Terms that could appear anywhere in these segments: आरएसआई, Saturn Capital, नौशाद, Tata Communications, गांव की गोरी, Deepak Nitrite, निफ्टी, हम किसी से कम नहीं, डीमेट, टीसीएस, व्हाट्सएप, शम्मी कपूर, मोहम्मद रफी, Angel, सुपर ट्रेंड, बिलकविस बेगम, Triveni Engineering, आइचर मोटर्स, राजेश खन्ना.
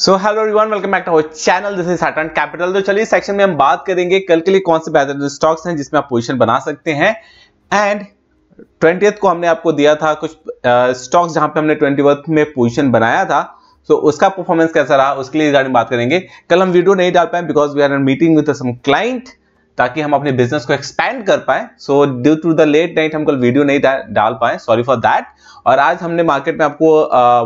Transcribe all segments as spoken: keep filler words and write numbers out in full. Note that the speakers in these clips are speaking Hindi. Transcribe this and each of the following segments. So hello everyone, welcome back to our channel, this is Saturn Capital. तो चलिए सेक्शन में हम बात करेंगे कल के लिए कौन से बेहतर स्टॉक्स हैं जिसमें आप पोजीशन बना सकते हैं। एंड ट्वेंटियथ को हमने आपको दिया था कुछ स्टॉक्स uh, जहां पे हमने ट्वेंटियथ में पोजीशन बनाया था, तो so, उसका परफॉर्मेंस कैसा रहा उसके लिए रिगार्डिंग बात करेंगे। कल हम वीडियो नहीं डाल पाए because we are meeting with some client, ताकि हम अपने बिजनेस को एक्सपैंड कर पाए। So due to the late night हम कल वीडियो नहीं डाल पाए, सॉरी फॉर दैट। और आज हमने मार्केट में आपको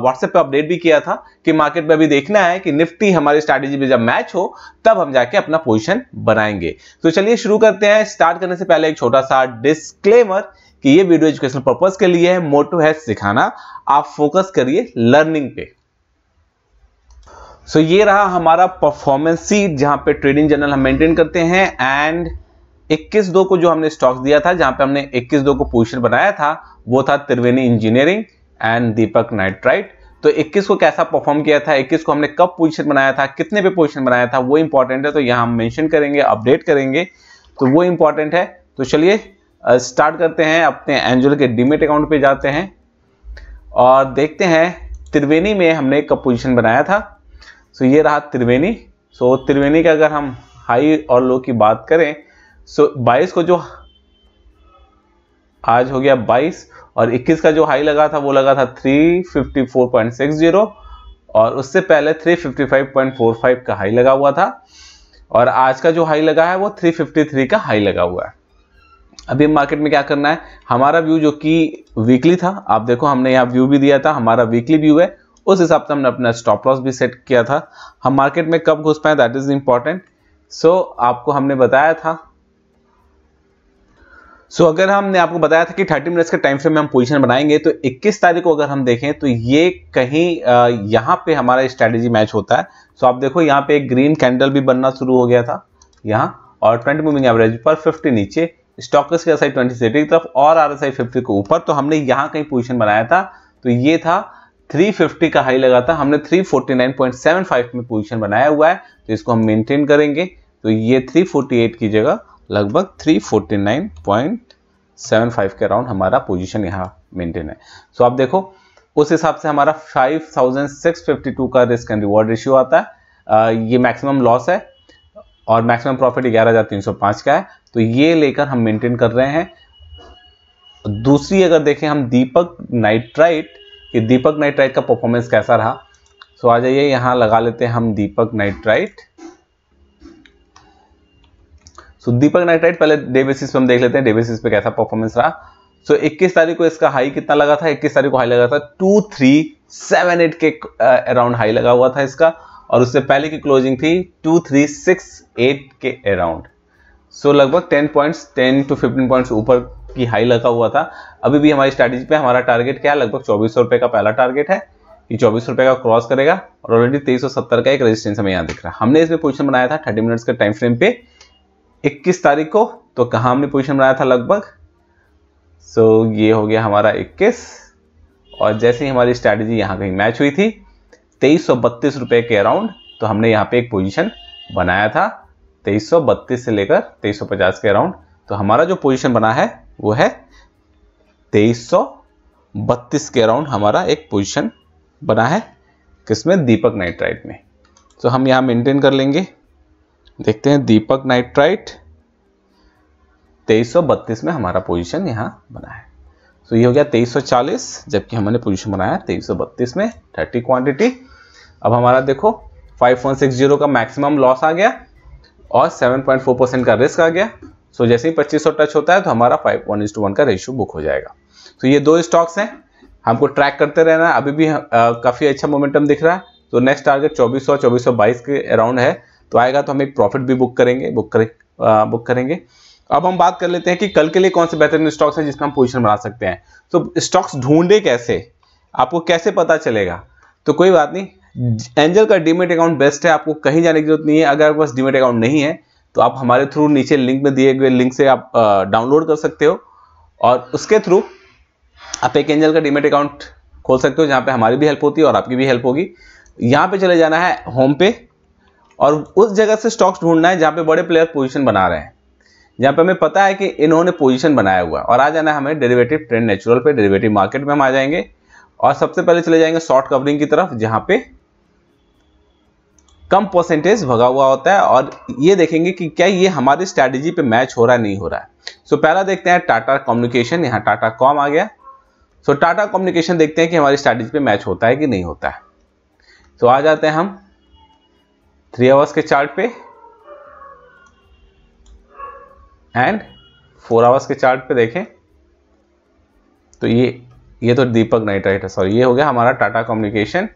व्हाट्सएप uh, पे अपडेट भी किया था कि मार्केट में अभी देखना है कि निफ्टी हमारी स्ट्रैटेजी में जब मैच हो तब हम जाके अपना पोजीशन बनाएंगे। तो चलिए शुरू करते हैं। स्टार्ट करने से पहले एक छोटा सा डिस्क्लेमर कि ये वीडियो एजुकेशनल पर्पज के लिए है, मोटो है सिखाना, आप फोकस करिए लर्निंग पे। सो so, ये रहा हमारा परफॉर्मेंस सीट जहां पे ट्रेडिंग जनरल हम मेंटेन करते हैं। एंड इक्कीस दो को जो हमने स्टॉक्स दिया था, जहां पे हमने इक्कीस दो को पोजीशन बनाया था, वो था Triveni engineering and Deepak nitrite. तो इक्कीस को कैसा परफॉर्म किया था, इक्कीस को हमने कब पोजीशन बनाया था, कितने पे पोजीशन बनाया था, वो इंपॉर्टेंट है। तो यहाँ हम मेंशन करेंगे, अपडेट करेंगे, तो वो इंपॉर्टेंट है। तो चलिए स्टार्ट करते हैं। अपने एंजल के डीमेट अकाउंट पे जाते हैं और देखते हैं त्रिवेणी में हमने कब पोजीशन बनाया था। सो so, ये रहा त्रिवेणी। सो so, त्रिवेणी का अगर हम हाई और लो की बात करें, सो so, बाईस को जो आज हो गया बाईस और इक्कीस का जो हाई लगा था वो लगा था तीन सौ चौवन पॉइंट साठ और उससे पहले तीन सौ पचपन पॉइंट पैंतालीस का हाई लगा हुआ था, और आज का जो हाई लगा है वो तीन सौ तिरेपन का हाई लगा हुआ है। अभी मार्केट में क्या करना है, हमारा व्यू जो कि वीकली था, आप देखो हमने यहाँ व्यू भी दिया था, हमारा वीकली व्यू है, उस हिसाब से हमने अपना स्टॉप लॉस भी सेट किया था। हम मार्केट में कब घुस पाए दैट इज इंपॉर्टेंट। सो आपको हमने बताया था, सो so, अगर हमने आपको बताया था कि तीस मिनट्स के टाइम फ्रेम में हम पोजीशन बनाएंगे, तो इक्कीस तारीख को अगर हम देखें तो ये कहीं यहाँ पे हमारा स्ट्रैटेजी मैच होता है। सो so, आप देखो यहाँ पे एक ग्रीन कैंडल भी बनना शुरू हो गया था यहाँ, और ट्वेंटी मूविंग एवरेज पर फिफ्टी नीचे, स्टॉक्स के एस आई ट्वेंटी सेटी की तरफ और आर एस आई फिफ्टी के ऊपर। तो हमने यहाँ कहीं पोजिशन बनाया था, तो ये था तीन सौ पचास का हाई लगा था, हमने तीन सौ उनचास पॉइंट सात पाँच में पोजीशन बनाया हुआ है, तो इसको हम मेंटेन करेंगे। तो ये तीन सौ अड़तालीस की जगह लगभग तीन सौ उनचास पॉइंट सात पाँच के अराउंड हमारा पोजीशन यहाँ मेंटेन है। सो आप देखो उस हिसाब से हमारा पाँच हज़ार छह सौ बावन का रिस्क एंड रिवॉर्ड रेशियो आता है। आ, ये मैक्सिमम लॉस है और मैक्सिमम प्रॉफिट ग्यारह हज़ार तीन सौ पाँच का है, तो ये लेकर हम मेंटेन कर रहे हैं। दूसरी अगर देखें हम दीपक नाइट्राइट, कि दीपक नाइट्राइट का परफॉर्मेंस कैसा रहा। सो आ जाइए यहां लगा लेते हैं हम Deepak nitrite. So Deepak nitrite पहले डे बेसिस पे हम देख लेते हैं, डे बेसिस पे कैसा परफॉर्मेंस रहा। सो इक्कीस तारीख को इसका हाई कितना लगा था, इक्कीस तारीख को हाई लगा था तेईस सौ अठहत्तर के अराउंड हाई लगा हुआ था इसका, और उससे पहले की क्लोजिंग थी तेईस सौ अड़सठ के अराउंड। सो लगभग दस पॉइंट्स दस टू पंद्रह पॉइंट्स ऊपर की हाई लगा हुआ था। अभी भी हमारी स्ट्रैटेजी पे हमारा टारगेट क्या है, लगभग चौबीस सौ रुपए का पहला टारगेट है कि चौबीस सौ रुपए का क्रॉस करेगा, और ऑलरेडी तेईस सौ सत्तर का एक रेजिस्टेंस हमें यहाँ दिख रहा है। हमने इसमें पोजीशन बनाया था तीस मिनट्स के टाइम फ्रेम पे इक्कीस तारीख को, तो कहाँ हमने पोजीशन बनाया था लगभग। सो ये हो गया हमारा इक्कीस, और जैसे ही हमारी स्ट्रैटेजी यहाँ कहीं मैच हुई थी तेईस सौ बत्तीस रुपए के अराउंड, तो हमने यहाँ पे एक पोजिशन बनाया था तेईस सौ बत्तीस से लेकर तेईस सौ पचास के अराउंड। तो हमारा जो पोजीशन बना है वो है तेईस सौ बत्तीस के अराउंड हमारा एक पोजीशन बना है, किसमें, दीपक नाइट्राइट में। तो हम यहाँ मेंटेन कर लेंगे, देखते हैं दीपक नाइट्राइट तेईस सौ बत्तीस में हमारा पोजीशन यहाँ बना है। तो ये हो गया तेईस सौ चालीस, जबकि हमने पोजीशन बनाया तेईस सौ बत्तीस में तीस क्वांटिटी। अब हमारा देखो पाँच हज़ार एक सौ साठ का मैक्सिमम लॉस आ गया और सात पॉइंट चार परसेंट का रिस्क आ गया। सो so, जैसे ही पच्चीस सौ टच होता है तो हमारा वन इज़ टू वन का रेशियो बुक हो जाएगा। तो so, ये दो स्टॉक्स हैं, हमको ट्रैक करते रहना है। अभी भी आ, काफी अच्छा मोमेंटम दिख रहा है, तो नेक्स्ट टारगेट चौबीस सौ चौबीस सौ बाईस के अराउंड है, तो आएगा तो हम एक प्रॉफिट भी बुक करेंगे बुक करें आ, बुक करेंगे। अब हम बात कर लेते हैं कि कल के लिए कौन से बेहतरीन स्टॉक्स हैं जिसमें हम पोजिशन बना सकते हैं। तो स्टॉक्स ढूंढे कैसे, आपको कैसे पता चलेगा, तो कोई बात नहीं, एंजल का डीमेट अकाउंट बेस्ट है, आपको कहीं जाने की जरूरत नहीं है। अगर आपके पास डीमेट अकाउंट नहीं है तो आप हमारे थ्रू नीचे लिंक में दिए गए लिंक से आप डाउनलोड कर सकते हो, और उसके थ्रू आप एक एंजल का डीमेट अकाउंट खोल सकते हो, जहाँ पे हमारी भी हेल्प होती है और आपकी भी हेल्प होगी। यहाँ पे चले जाना है होम पे, और उस जगह से स्टॉक्स ढूंढना है जहाँ पे बड़े प्लेयर पोजीशन बना रहे हैं, जहाँ पे हमें पता है कि इन्होंने पोजीशन बनाया हुआ है, और आ जाना है हमें डेरिवेटिव ट्रेंड नेचुरल पे। डेरिवेटिव मार्केट में हम आ जाएंगे और सबसे पहले चले जाएंगे शॉर्ट कवरिंग की तरफ, जहाँ पे कम परसेंटेज भगा हुआ होता है और ये देखेंगे कि क्या ये हमारी स्ट्रैटेजी पे मैच हो रहा है नहीं हो रहा है। सो so, पहला देखते हैं टाटा कम्युनिकेशन, यहाँ टाटा कॉम आ गया। सो so, टाटा कम्युनिकेशन देखते हैं कि हमारी स्ट्रैटेजी पे मैच होता है कि नहीं होता है। सो so, आ जाते हैं हम थ्री आवर्स के चार्ट पे एंड फोर आवर्स के चार्ट पे देखें तो ये ये तो दीपक नाइट्राइट है, सॉरी ये हो गया हमारा Tata communication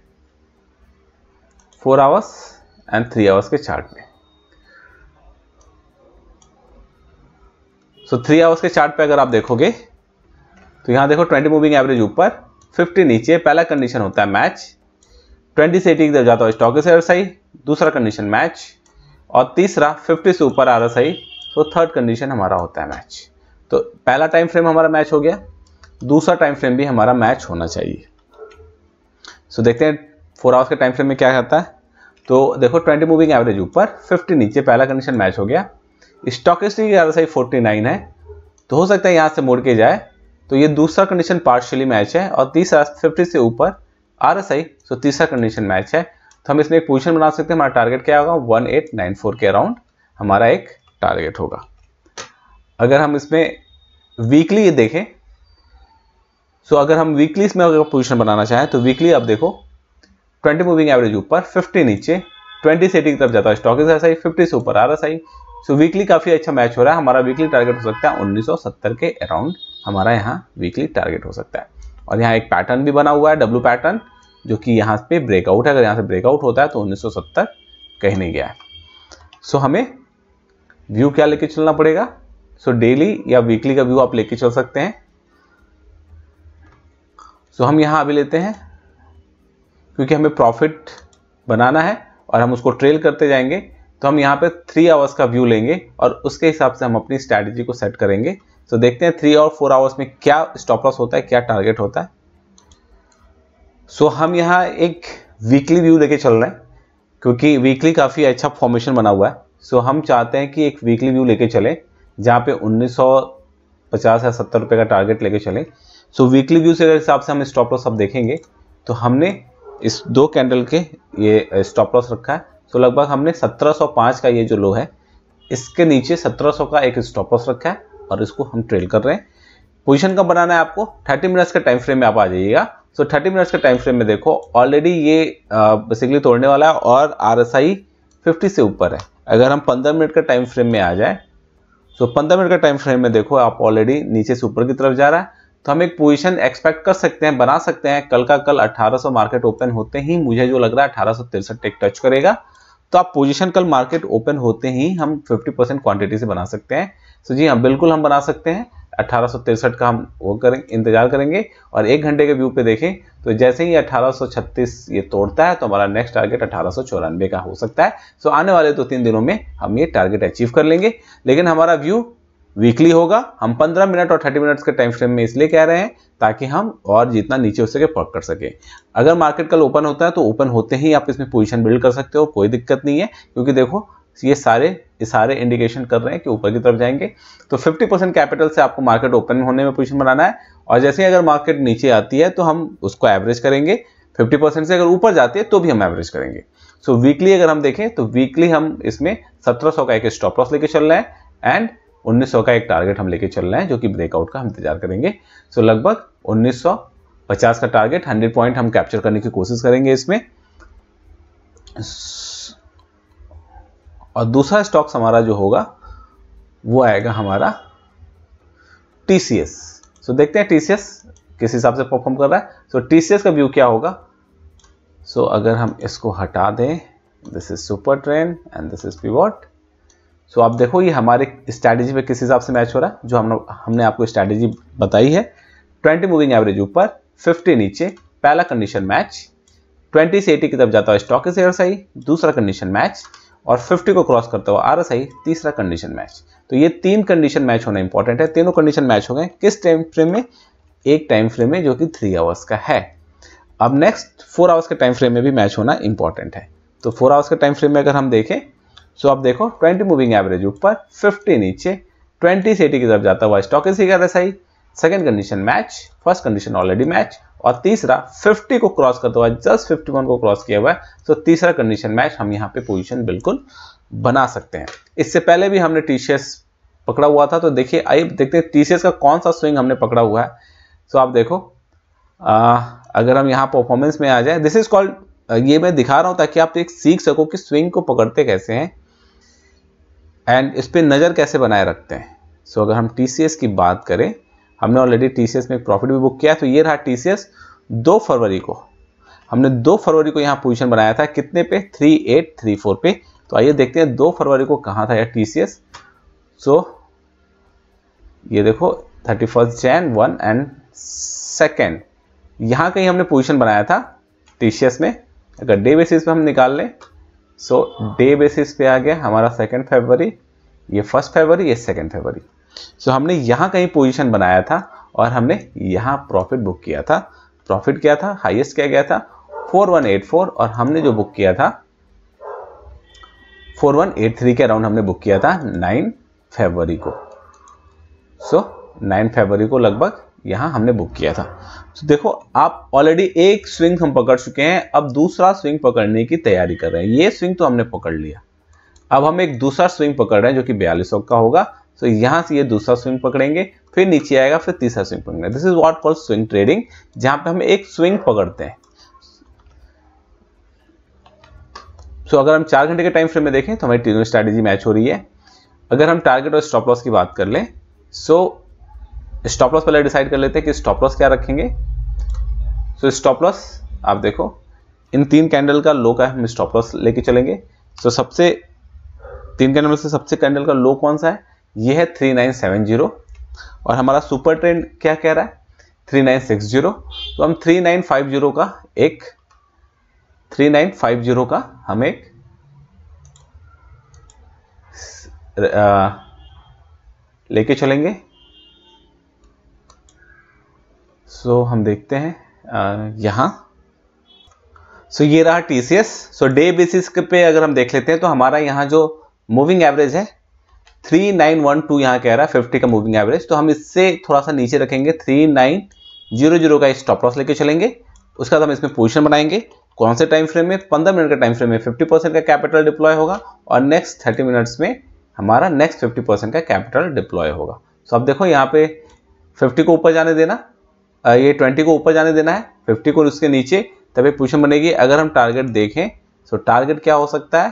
four hours and three hours के चार्ट में। सो थ्री आवर्स के चार्ट पे अगर आप देखोगे तो यहाँ देखो ट्वेंटी मूविंग एवरेज ऊपर फिफ्टी नीचे, पहला कंडीशन होता है मैच, ट्वेंटी से एटी की तरफ जाता है स्टॉक से सही, दूसरा कंडीशन मैच, और तीसरा फिफ्टी से ऊपर आ रहा सही, तो थर्ड कंडीशन हमारा होता है मैच। तो पहला टाइम फ्रेम हमारा मैच हो गया, दूसरा टाइम फ्रेम भी हमारा मैच होना चाहिए। सो so, देखते हैं फोर आवर्स के टाइम फ्रेम में क्या आता है। तो देखो ट्वेंटी मूविंग एवरेज ऊपर फिफ्टी नीचे, पहला कंडीशन मैच हो गया, स्टॉकिस्टिक आरएसआई फोर्टी नाइन है तो हो सकता है यहाँ से मुड़ के जाए, तो ये दूसरा कंडीशन पार्शियली मैच है, और तीसरा फिफ्टी से ऊपर आरएसआई, सो तीसरा कंडीशन मैच है। तो हम इसमें एक पोजिशन बना सकते हैं, हमारा टारगेट क्या होगा वन एट नाइन फोर के अराउंड हमारा एक टारगेट होगा। अगर हम इसमें वीकली ये देखें, सो so, अगर हम वीकली इसमें अगर पोजीशन बनाना चाहें तो वीकली आप देखो ट्वेंटी मूविंग एवरेज ऊपर फिफ्टी नीचे, ट्वेंटी से एटी की तरफ जाता है स्टॉक एक्सरसाइज, फिफ्टी से ऊपर आरएसआई, सो वीकली काफ़ी अच्छा मैच हो रहा है। हमारा वीकली टारगेट हो सकता है उन्नीस सौ सत्तर के अराउंड, हमारा यहाँ वीकली टारगेट हो सकता है। और यहाँ एक पैटर्न भी बना हुआ है डब्ल्यू पैटर्न, जो कि यहाँ पे ब्रेकआउट है, अगर यहाँ से ब्रेकआउट होता है तो उन्नीस सौ सत्तर कहीं नहीं गया है। सो so, हमें व्यू क्या लेके चलना पड़ेगा, सो so, डेली या वीकली का व्यू आप लेके चल सकते हैं। तो हम यहाँ अभी लेते हैं क्योंकि हमें प्रॉफिट बनाना है और हम उसको ट्रेल करते जाएंगे, तो हम यहाँ पे थ्री आवर्स का व्यू लेंगे और उसके हिसाब से हम अपनी स्ट्रैटेजी को सेट करेंगे। तो देखते हैं थ्री और फोर आवर्स में क्या स्टॉप लॉस होता है, क्या टारगेट होता है। सो हम यहाँ एक वीकली व्यू लेके चल रहे हैं क्योंकि वीकली काफ़ी अच्छा फॉर्मेशन बना हुआ है। सो हम चाहते हैं कि एक वीकली व्यू लेके चलें जहाँ पे उन्नीस सौ पचास या सत्तर रुपये का टारगेट लेके चलें। सो वीकली व्यू से अगर हिसाब से हम स्टॉप लॉस सब देखेंगे तो हमने इस दो कैंडल के ये स्टॉप लॉस रखा है। सो so, लगभग हमने सत्रह सौ पाँच का ये जो लो है इसके नीचे सत्रह सौ का एक स्टॉप लॉस रखा है और इसको हम ट्रेल कर रहे हैं। पोजीशन का बनाना है आपको, तीस मिनट्स के टाइम फ्रेम में आप आ जाइएगा। सो so, तीस मिनट्स के टाइम फ्रेम में देखो ऑलरेडी ये बेसिकली तोड़ने वाला है और आर एस आई फिफ्टी से ऊपर है। अगर हम पंद्रह मिनट का टाइम फ्रेम में आ जाए, सो so, पंद्रह मिनट का टाइम फ्रेम में देखो आप ऑलरेडी नीचे से ऊपर की तरफ जा रहा है। तो हम एक पोजीशन एक्सपेक्ट कर सकते हैं, बना सकते हैं। कल का कल अठारह सौ मार्केट ओपन होते ही मुझे जो लग रहा है अठारह सौ तिरसठ टेक टच करेगा, तो आप पोजीशन कल मार्केट ओपन होते ही हम पचास परसेंट क्वांटिटी से बना सकते हैं। सो जी हाँ, बिल्कुल हम बना सकते हैं। अठारह सौ तिरसठ का हम वो करेंगे, इंतजार करेंगे और एक घंटे के व्यू पे देखें तो जैसे ही अठारह सौ छत्तीस ये तोड़ता है तो हमारा नेक्स्ट टारगेट अठारह सौ चौरानवे का हो सकता है। सो आने वाले दो तीन दिनों में हम ये टारगेट अचीव कर लेंगे, लेकिन हमारा व्यू वीकली होगा। हम पंद्रह मिनट और तीस मिनट्स के टाइम फ्रेम में इसलिए कह रहे हैं ताकि हम और जितना नीचे हो सके पक कर सकें। अगर मार्केट कल ओपन होता है तो ओपन होते ही आप इसमें पोजीशन बिल्ड कर सकते हो, कोई दिक्कत नहीं है, क्योंकि देखो ये सारे ये सारे इंडिकेशन कर रहे हैं कि ऊपर की तरफ जाएंगे। तो पचास परसेंट कैपिटल से आपको मार्केट ओपन होने में पोजीशन बनाना है और जैसे ही अगर मार्केट नीचे आती है तो हम उसको एवरेज करेंगे। पचास परसेंट से अगर ऊपर जाती है तो भी हम एवरेज करेंगे। सो वीकली अगर हम देखें तो वीकली हम इसमें सत्रह सौ का एक स्टॉप लॉस लेके चल रहे हैं एंड उन्नीस सौ का एक टारगेट हम लेके चल रहे हैं जो कि ब्रेकआउट का हम इंतजार करेंगे। सो so, लगभग उन्नीस सौ पचास का टारगेट हंड्रेड पॉइंट हम कैप्चर करने की कोशिश करेंगे इसमें। और दूसरा स्टॉक्स हमारा जो होगा वो आएगा हमारा टीसीएस। सो so, देखते हैं टीसीएस किस हिसाब से परफॉर्म कर रहा है। सो so, टीसीएस का व्यू क्या होगा। सो so, अगर हम इसको हटा दें, this is सुपर ट्रेंड and this is pivot. So so, आप देखो ये हमारे स्ट्रैटेजी पे किस हिसाब से मैच हो रहा है जो हम हमने आपको स्ट्रैटेजी बताई है। ट्वेंटी मूविंग एवरेज ऊपर फिफ्टी नीचे, पहला कंडीशन मैच, ट्वेंटी से एटी की तरफ जाता हुआ स्टॉक से आरएसआई, दूसरा कंडीशन मैच, और फिफ्टी को क्रॉस करता हुआ आरएसआई, तीसरा कंडीशन मैच। तो ये तीन कंडीशन मैच होना इंपॉर्टेंट है। तीनों कंडीशन मैच हो गए किस टाइम फ्रेम में, एक टाइम फ्रेम में जो कि थ्री आवर्स का है। अब नेक्स्ट फोर आवर्स के टाइम फ्रेम में भी मैच होना इंपॉर्टेंट है। तो फोर आवर्स के टाइम फ्रेम में अगर हम देखें सो so, आप देखो ट्वेंटी मूविंग एवरेज ऊपर फिफ्टी नीचे, ट्वेंटी से एटी की तरफ जाता हुआ stock S I, second condition match, first condition already match, और तीसरा फिफ्टी को क्रॉस करता हुआ जस्ट फिफ्टी वन को क्रॉस किया हुआ है। तो तीसरा कंडीशन मैच हम यहाँ पे पोजीशन बिल्कुल बना सकते हैं। इससे पहले भी हमने टीसीएस पकड़ा हुआ था, तो देखिए आइए देखते हैं टीसीएस का कौन सा स्विंग हमने पकड़ा हुआ है। तो आप देखो आ, अगर हम यहाँ परफॉर्मेंस में आ जाए, दिस इज कॉल्ड, ये मैं दिखा रहा हूँ ताकि आप एक सीख सको कि स्विंग को पकड़ते कैसे हैं एंड इस पर नज़र कैसे बनाए रखते हैं। सो अगर हम टीसीएस की बात करें, हमने ऑलरेडी टीसीएस में एक प्रॉफिट भी बुक किया, तो ये रहा टीसीएस दो फरवरी को, हमने दो फरवरी को यहाँ पोजीशन बनाया था, कितने पे, थ्री एट थ्री फोर पे। तो आइए देखते हैं दो फरवरी को कहाँ था यह टीसीएस। सो ये देखो thirty first Jan one and second, यहाँ कहीं हमने पोजीशन बनाया था टीसीएस में। अगर डे बेसिस पे हम निकाल लें, सो डे बेसिस पे आ गया हमारा सेकेंड फरवरी, ये फर्स्ट फरवरी, ये सेकेंड फरवरी। सो so, हमने यहाँ कहीं पोजीशन बनाया था और हमने यहाँ प्रॉफिट बुक किया था। प्रॉफिट क्या था, हाईएस्ट क्या गया था, फोर वन एट फोर, और हमने जो बुक किया था फोर वन एट थ्री के अराउंड हमने बुक किया था नौ फरवरी को। सो so, नौ फरवरी को लगभग यहाँ हमने बुक किया था। तो so, देखो आप ऑलरेडी एक स्विंग हम पकड़ चुके हैं, अब दूसरा स्विंग पकड़ने की तैयारी कर रहे हैं। ये स्विंग तो हमने पकड़ लिया, अब हम एक दूसरा स्विंग पकड़ रहे हैं जो कि बयालीस सौ का होगा। तो so, यहाँ से ये दूसरा स्विंग पकड़ेंगे, फिर नीचे आएगा, फिर तीसरा स्विंग पकड़ेंगे। This is what called swing trading, जहाँ पे हम एक स्विंग पकड़ते हैं। सो so, अगर हम चार घंटे के टाइम फ्रेम में देखें तो हमारी तीनों स्ट्रैटेजी मैच हो रही है। अगर हम टारगेट और स्टॉप लॉस की बात कर लें, सो स्टॉप लॉस पहले डिसाइड कर लेते हैं कि स्टॉप लॉस क्या रखेंगे। सो स्टॉप लॉस आप देखो इन तीन कैंडल का लो का हम स्टॉप लॉस लेके चलेंगे। सो so, सबसे तीन कैंडल से सबसे कैंडल का लो कौन सा है, ये है थ्री नाइन सेवन जीरो, और हमारा सुपर ट्रेंड क्या कह रहा है, थ्री नाइन सिक्स जीरो। तो हम थ्री नाइन फाइव जीरो का एक थ्री नाइन फाइव जीरो का हम एक लेके चलेंगे। सो हम देखते हैं यहाँ, सो ये रहा टीसीएस। सो डे बेसिस पे अगर हम देख लेते हैं तो हमारा यहाँ जो मूविंग एवरेज है थ्री नाइन वन टू यहाँ कह रहा है, फिफ्टी का मूविंग एवरेज। तो हम इससे थोड़ा सा नीचे रखेंगे, थ्री नाइन जीरो जीरो का स्टॉप लॉस लेके चलेंगे। उसके बाद हम इसमें पोजीशन बनाएंगे, कौन से टाइम फ्रेम में, पंद्रह मिनट के टाइम फ्रेम में फिफ्टी परसेंट का कैपिटल डिप्लॉय होगा, और नेक्स्ट थर्टी मिनट्स में हमारा नेक्स्ट फिफ्टी परसेंट का कैपिटल डिप्लॉय होगा। सो अब देखो यहाँ पे फिफ्टी को ऊपर जाने देना, ये ट्वेंटी को ऊपर जाने देना है, फिफ्टी को उसके नीचे, तभी पोजीशन बनेगी। अगर हम टारगेट देखें, सो टारगेट क्या हो सकता है,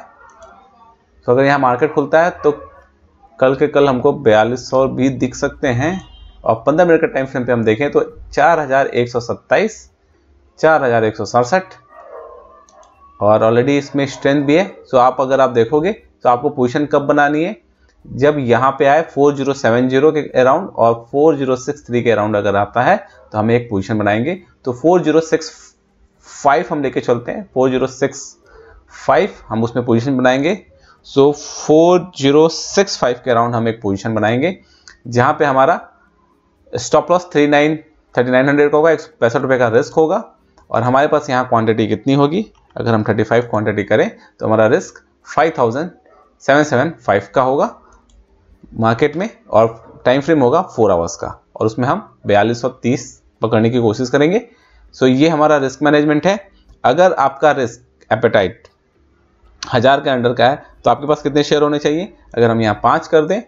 सो अगर यहाँ मार्केट खुलता है तो कल के कल हमको बयालीस सौ भी दिख सकते हैं, और पंद्रह मिनट का टाइम फ्रेम पे हम देखें तो चार हज़ार एक सौ सत्ताईस, चार हज़ार एक सौ सड़सठ, और ऑलरेडी इसमें स्ट्रेंथ भी है। सो आप अगर आप देखोगे तो आपको पोजीशन कब बनानी है, जब यहाँ पे आए फोर जीरो सेवन जीरो के अराउंड और फोर जीरो सिक्स थ्री के अराउंड अगर आता है तो हम एक पोजीशन बनाएंगे। तो फोर जीरो सिक्स फाइव हम लेके चलते हैं, फोर जीरो सिक्स फाइव हम उसमें पोजीशन बनाएंगे। So four zero six five के अराउंड हम एक पोजीशन बनाएंगे, जहाँ पे हमारा stop loss three nine thirty nine hundred का होगा, एक सौ पैंसठ रुपये का रिस्क होगा, और हमारे पास यहाँ क्वांटिटी कितनी होगी, अगर हम पैंतीस क्वांटिटी करें तो हमारा risk five thousand seven seven five का होगा मार्केट में, और टाइम फ्रेम होगा फोर आवर्स का, और उसमें हम बयालीस सौ तीस पकड़ने की कोशिश करेंगे। सो so, ये हमारा रिस्क मैनेजमेंट है। अगर आपका रिस्क एपेटाइट हज़ार के अंडर का है तो आपके पास कितने शेयर होने चाहिए, अगर हम यहाँ पाँच कर दें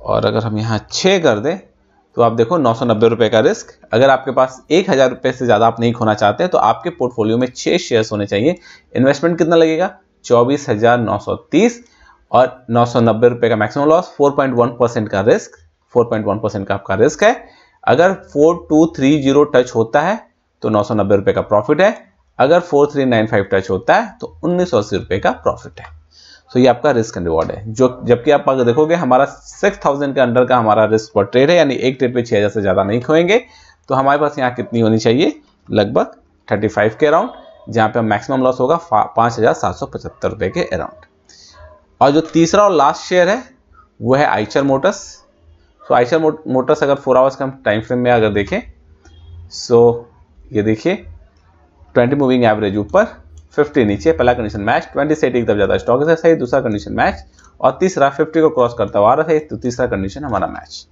और अगर हम यहाँ छः कर दें तो आप देखो नौ सौ नब्बे रुपये का रिस्क। अगर आपके पास एक हज़ार रुपये से ज़्यादा आप नहीं खोना चाहते तो आपके पोर्टफोलियो में छः शेयर्स होने चाहिए। इन्वेस्टमेंट कितना लगेगा, चौबीस हज़ार नौ सौ तीस, और नौ सौ नब्बे रुपये का maximum loss, four point one percent का risk, four point one percent का आपका रिस्क है। अगर four two three zero touch होता है तो नौ सौ नब्बे रुपये का प्रॉफिट है, अगर four three nine five touch होता है तो उन्नीस सौ अस्सी रुपये का प्रॉफिट है। सो so, ये आपका रिस्क एंड रिवॉर्ड है। जो जबकि आप अगर देखोगे हमारा सिक्स थाउजेंड के अंडर का हमारा रिस्क पर ट्रेड है, यानी एक ट्रेड पे छह हज़ार से ज़्यादा नहीं खोएंगे। तो हमारे पास यहाँ कितनी होनी चाहिए, लगभग पैंतीस के अराउंड, जहाँ पे हम मैक्सिमम लॉस होगा पाँच हज़ार सात सौ पचहत्तर रुपये के अराउंड। और जो तीसरा और लास्ट शेयर है वो है आइचर मोटर्स। So आइचर मोटर्स अगर फोर आवर्स का टाइम फ्रेम में अगर देखें, सो ये देखिए ट्वेंटी मूविंग एवरेज ऊपर, फिफ्टी नीचे, पहला कंडीशन मैच, ट्वेंटी से एक तरफ ज़्यादा स्टॉक है सही, दूसरा कंडीशन मैच, और तीसरा फिफ्टी को क्रॉस करता हुआ आ रहा है, तो तीसरा कंडीशन हमारा मैच।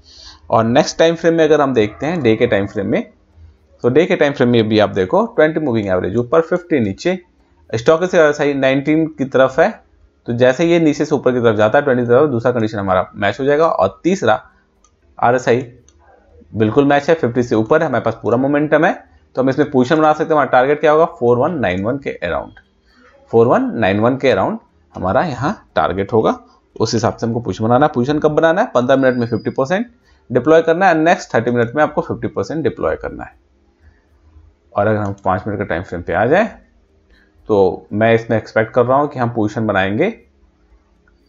और नेक्स्ट टाइम फ्रेम में अगर हम देखते हैं, डे के टाइम फ्रेम में, तो डे के टाइम फ्रेम में भी आप देखो ट्वेंटी मूविंग एवरेज ऊपर, फिफ्टी नीचे, स्टॉक से नाइनटीन की तरफ है। तो जैसे ये नीचे से ऊपर की तरफ जाता है ट्वेंटी की तरफ, दूसरा कंडीशन हमारा मैच हो जाएगा। और तीसरा आरएसआई बिल्कुल मैच है, फिफ्टी से ऊपर है, हमारे पास पूरा मोमेंटम है। तो हम इसमें पोजिशन बना सकते हैं। हमारा टारगेट क्या होगा, फोर वन नाइन वन के around, four one nine one के अराउंड हमारा यहाँ टारगेट होगा। उस हिसाब से हमको पोजिशन बनाना है। पोजिशन कब बनाना है, पंद्रह मिनट में फिफ्टी परसेंट डिप्लॉय करना है, नेक्स्ट थर्टी मिनट में आपको फिफ्टी परसेंट डिप्लॉय करना है। और अगर हम पाँच मिनट के टाइम फ्रेम पे आ जाए तो मैं इसमें एक्सपेक्ट कर रहा हूँ कि हम पोजिशन बनाएंगे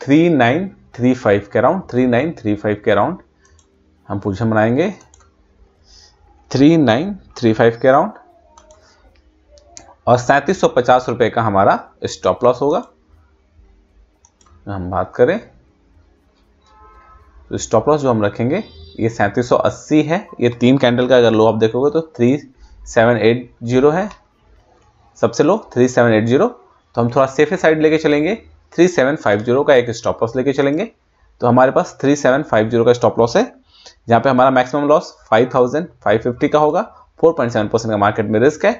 थ्री नाइन थ्री फाइव के around, three nine three five के अराउंड हम पोजिशन बनाएंगे, थ्री नाइन थ्री फाइव के अराउंड। और सैंतीस सौ पचास रुपये का हमारा स्टॉप लॉस होगा। हम बात करें तो स्टॉप लॉस जो हम रखेंगे ये सैंतीस सौ अस्सी है। ये तीन कैंडल का अगर लो आप देखोगे तो थ्री सेवन एट जीरो है, सबसे low three seven eight zero. तो हम थोड़ा सेफ साइड लेके चलेंगे, थ्री सेवन फाइव जीरो का एक स्टॉप लॉस लेके चलेंगे। तो हमारे पास थ्री सेवन फाइव जीरो का स्टॉप लॉस है, जहाँ पे हमारा maximum loss five thousand five fifty का होगा। फोर पॉइंट सेवन परसेंट का मार्केट में रिस्क है।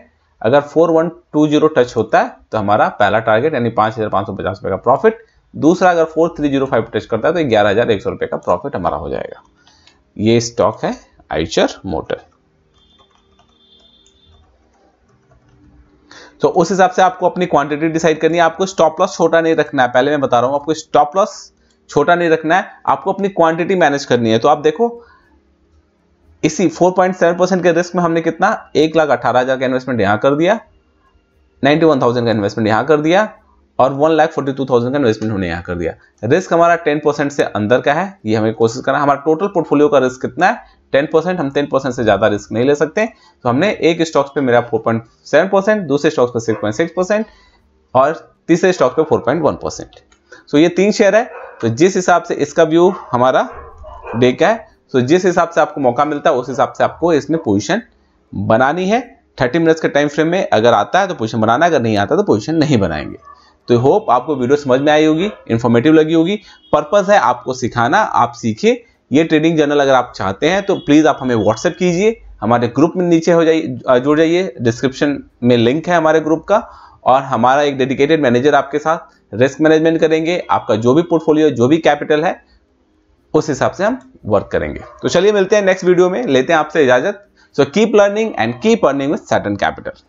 अगर four one two zero touch होता है तो हमारा पहला टारगेट यानी पाँच हज़ार पाँच सौ पचास रुपये का प्रॉफिट, दूसरा अगर four three zero five touch करता है तो ग्यारह हज़ार एक सौ रुपये का प्रॉफिट हमारा हो जाएगा। ये स्टॉक है आइचर मोटर। तो उस हिसाब से आपको अपनी क्वांटिटी डिसाइड करनी है। आपको स्टॉप लॉस छोटा नहीं रखना है, पहले मैं बता रहा हूँ आपको स्टॉप लॉस छोटा नहीं रखना है, आपको अपनी क्वांटिटी मैनेज करनी है। तो आप देखो इसी फोर पॉइंट सेवन परसेंट के रिस्क में हमने कितना एक लाख अठारह हज़ार का इन्वेस्टमेंट यहाँ कर दिया, नाइन्टी वन थाउजेंड का इन्वेस्टमेंट यहाँ कर दिया और one lakh forty two thousand का इन्वेस्टमेंट हमने यहाँ कर दिया। रिस्क हमारा टेन परसेंट से अंदर का है, ये हमें कोशिश करना है। हमारा टोटल पोर्टफोलियो का रिस्क कितना है, टेन परसेंट। हम टेन परसेंट से ज़्यादा रिस्क नहीं ले सकते। तो हमने एक स्टॉक्स पे मेरा फोर पॉइंट सेवन परसेंट, दूसरे स्टॉक्स पे सिक्स पॉइंट सिक्स परसेंट और तीसरे स्टॉक पे four point one percent. So ये तीन शेयर है। तो जिस हिसाब से इसका व्यू हमारा डे का है, तो जिस हिसाब से आपको मौका मिलता है उस हिसाब से आपको इसमें पोजीशन बनानी है। थर्टी मिनट्स के टाइम फ्रेम में अगर आता है तो पोजीशन बनाना, अगर नहीं आता तो पोजीशन नहीं बनाएंगे। तो होप आपको वीडियो समझ में आई होगी, इन्फॉर्मेटिव लगी होगी। पर्पस है आपको सिखाना, आप सीखिए। ये ट्रेडिंग जर्नल अगर आप चाहते हैं तो प्लीज़ आप हमें व्हाट्सएप कीजिए, हमारे ग्रुप में नीचे हो जाइए, जुड़ जाइए। डिस्क्रिप्शन में लिंक है हमारे ग्रुप का। और हमारा एक डेडिकेटेड मैनेजर आपके साथ रिस्क मैनेजमेंट करेंगे। आपका जो भी पोर्टफोलियो, जो भी कैपिटल है उस हिसाब से हम वर्क करेंगे। तो चलिए मिलते हैं नेक्स्ट वीडियो में, लेते हैं आपसे इजाजत। So keep learning and keep earning with Saturn capital.